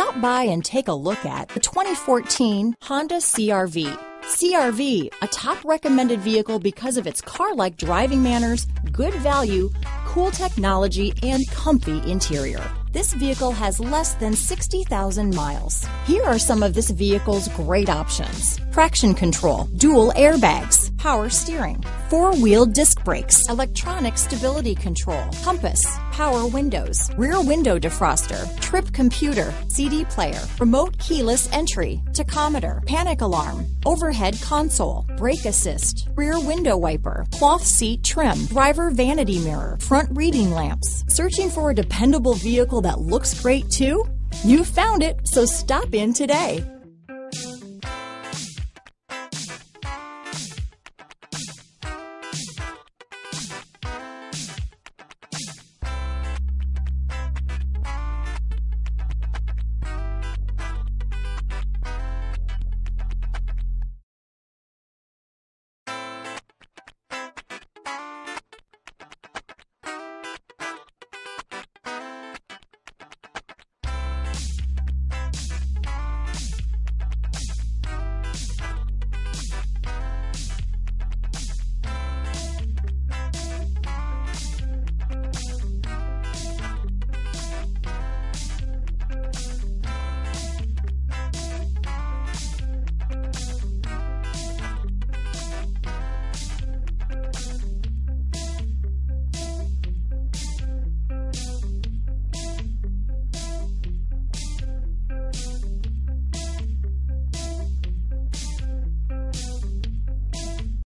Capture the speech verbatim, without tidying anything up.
Stop by and take a look at the twenty fourteen Honda C R V. C R V, a top recommended vehicle because of its car-like driving manners, good value, cool technology, and comfy interior. This vehicle has less than sixty thousand miles. Here are some of this vehicle's great options: traction control, dual airbags, power steering, four-wheel disc brakes, electronic stability control, compass, power windows, rear window defroster, trip computer, C D player, remote keyless entry, tachometer, panic alarm, overhead console, brake assist, rear window wiper, cloth seat trim, driver vanity mirror, front reading lamps. Searching for a dependable vehicle that looks great too? You found it, so stop in today.